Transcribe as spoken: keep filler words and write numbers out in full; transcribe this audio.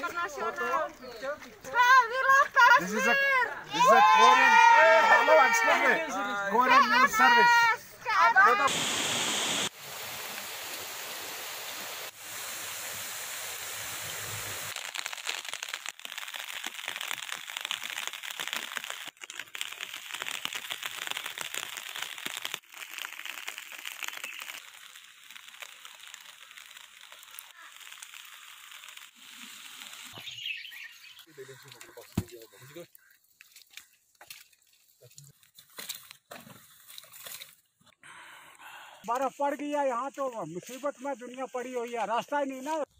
This is a this is a Korean. Hello, excuse me. Korean news service. बर्फ पड़ गया यहाँ तो मुसीबत में दुनिया पड़ी हुई है, रास्ता ही नहीं ना।